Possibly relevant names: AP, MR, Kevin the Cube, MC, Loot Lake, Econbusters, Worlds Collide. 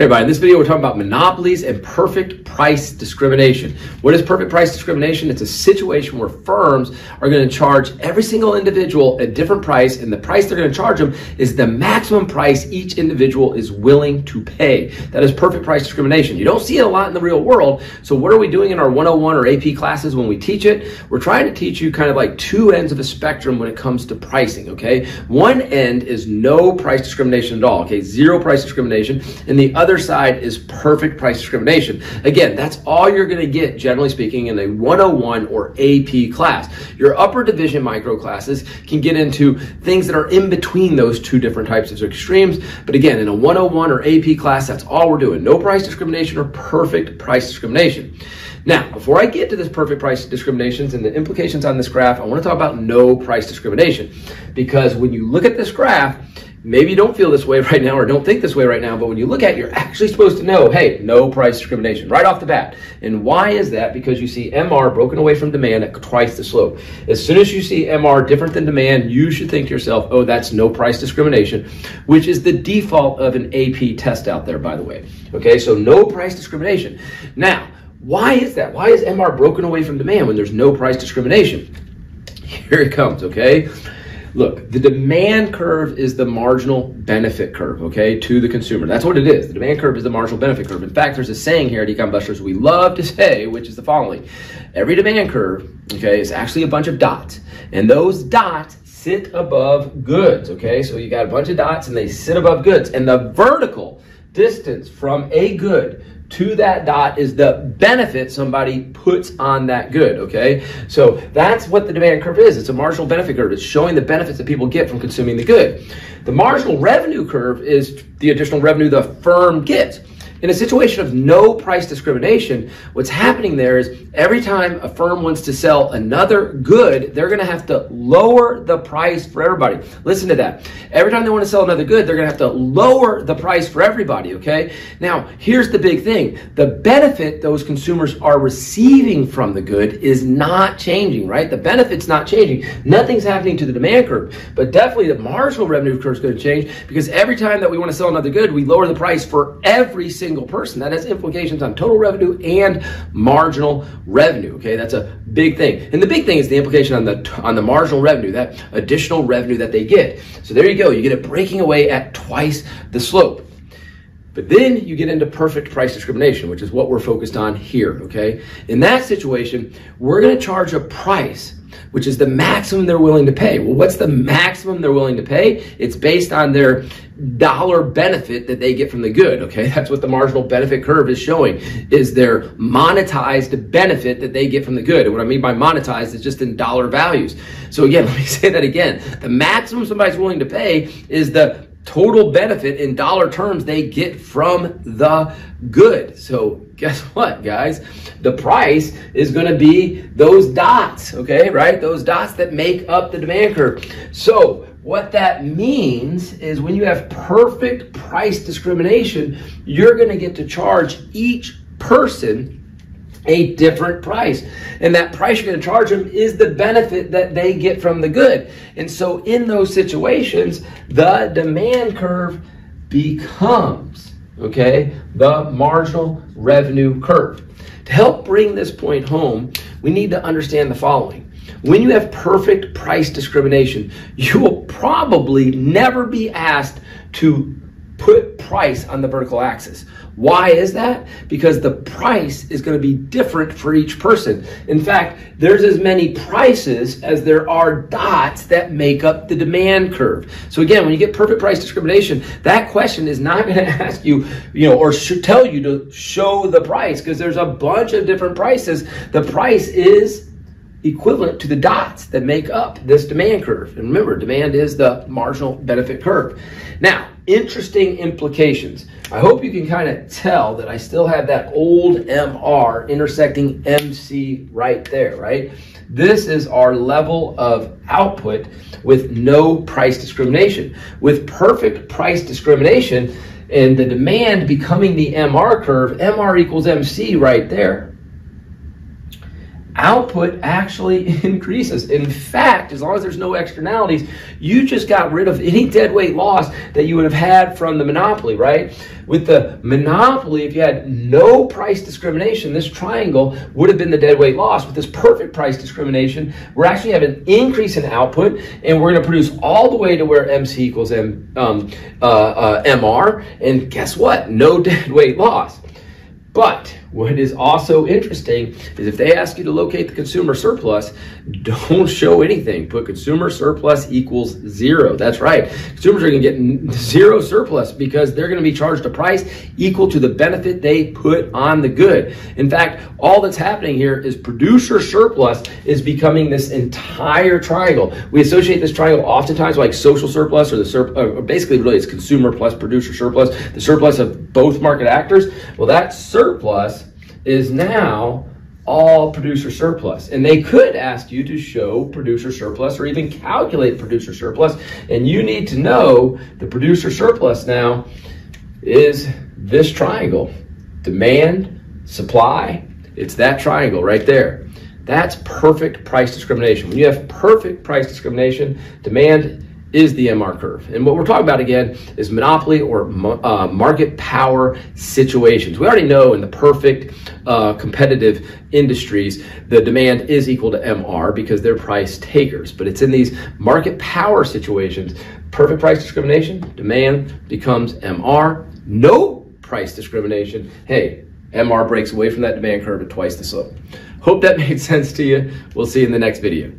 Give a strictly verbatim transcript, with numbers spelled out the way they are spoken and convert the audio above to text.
Hey everybody, in this video we're talking about monopolies and perfect price discrimination. What is perfect price discrimination? It's a situation where firms are going to charge every single individual a different price, and the price they're going to charge them is the maximum price each individual is willing to pay. That is perfect price discrimination. You don't see it a lot in the real world, so what are we doing in our one oh one or A P classes when we teach it? We're trying to teach you kind of like two ends of a spectrum when it comes to pricing, okay? One end is no price discrimination at all, okay? Zero price discrimination, and the other side is perfect price discrimination. Again, that's all you're going to get, generally speaking, in a one oh one or A P class. Your upper division micro classes can get into things that are in between those two different types of extremes, but again, in a one oh one or A P class, that's all we're doing. No price discrimination or perfect price discrimination. Now, before I get to this perfect price discriminations and the implications on this graph, I want to talk about no price discrimination, because when you look at this graph, maybe you don't feel this way right now or don't think this way right now, but when you look at it, you're actually supposed to know, hey, no price discrimination right off the bat. And why is that? Because you see M R broken away from demand at twice the slope. As soon as you see M R different than demand, you should think to yourself, oh, that's no price discrimination, which is the default of an A P test out there, by the way. Okay, so no price discrimination. Now, why is that? Why is M R broken away from demand when there's no price discrimination? Here it comes, okay? Look, the demand curve is the marginal benefit curve, okay, to the consumer. That's what it is. The demand curve is the marginal benefit curve. In fact, there's a saying here at Econbusters we love to say, which is the following. Every demand curve, okay, is actually a bunch of dots, and those dots sit above goods, okay? So you got a bunch of dots, and they sit above goods, and the vertical distance from a good to that dot is the benefit somebody puts on that good, okay? So that's what the demand curve is. It's a marginal benefit curve. It's showing the benefits that people get from consuming the good. The marginal revenue curve is the additional revenue the firm gets. In a situation of no price discrimination, what's happening there is every time a firm wants to sell another good, they're going to have to lower the price for everybody. Listen to that. Every time they want to sell another good, they're going to have to lower the price for everybody, okay? Now, here's the big thing. The benefit those consumers are receiving from the good is not changing, right? The benefit's not changing. Nothing's happening to the demand curve, but definitely the marginal revenue curve is going to change, because every time that we want to sell another good, we lower the price for every single single person. That has implications on total revenue and marginal revenue, okay? That's a big thing. And the big thing is the implication on the on the marginal revenue, that additional revenue that they get. So there you go. You get it breaking away at twice the slope. But then you get into perfect price discrimination, which is what we're focused on here, okay? In that situation, we're going to charge a price which is the maximum they're willing to pay. Well, what's the maximum they're willing to pay? It's based on their dollar benefit that they get from the good, okay? That's what the marginal benefit curve is showing, is their monetized benefit that they get from the good. And what I mean by monetized is just in dollar values. So again, let me say that again. The maximum somebody's willing to pay is the total benefit in dollar terms they get from the good. So guess what, guys? The price is going to be those dots, okay, right? Those dots that make up the demand curve. So what that means is when you have perfect price discrimination, you're going to get to charge each person a different price, and that price you're going to charge them is the benefit that they get from the good. And so in those situations, the demand curve becomes, okay, the marginal revenue curve. To help bring this point home, we need to understand the following. When you have perfect price discrimination, you will probably never be asked to put price on the vertical axis. Why is that? Because the price is going to be different for each person. In fact, there's as many prices as there are dots that make up the demand curve. So again, when you get perfect price discrimination, that question is not going to ask you, you know, or should tell you to show the price, because there's a bunch of different prices. The price is equivalent to the dots that make up this demand curve. And remember, demand is the marginal benefit curve. Now, interesting implications. I hope you can kind of tell that I still have that old M R intersecting M C right there, right? This is our level of output with no price discrimination. With perfect price discrimination and the demand becoming the M R curve, M R equals M C right there. output actually increases. In fact, as long as there's no externalities, you just got rid of any deadweight loss that you would have had from the monopoly, right? With the monopoly, if you had no price discrimination, this triangle would have been the deadweight loss. With this perfect price discrimination, we're actually having an increase in output, and we're going to produce all the way to where M C equals M, um, uh, uh, M R, and guess what? No deadweight loss. But what is also interesting is if they ask you to locate the consumer surplus, don't show anything. Put consumer surplus equals zero. That's right. Consumers are going to get zero surplus because they're going to be charged a price equal to the benefit they put on the good. In fact, all that's happening here is producer surplus is becoming this entire triangle. We associate this triangle oftentimes with like social surplus or the surplus, or basically really it's consumer plus producer surplus, the surplus of both market actors. Well, that surplus is now all producer surplus, and they could ask you to show producer surplus or even calculate producer surplus, and you need to know the producer surplus now is this triangle, demand, supply. It's that triangle right there. That's perfect price discrimination. When you have perfect price discrimination, demand is the M R curve. And what we're talking about again is monopoly or uh, market power situations. We already know in the perfect uh, competitive industries, the demand is equal to M R because they're price takers, but it's in these market power situations, perfect price discrimination, demand becomes M R, no price discrimination. Hey, M R breaks away from that demand curve at twice the slope. Hope that made sense to you. We'll see you in the next video.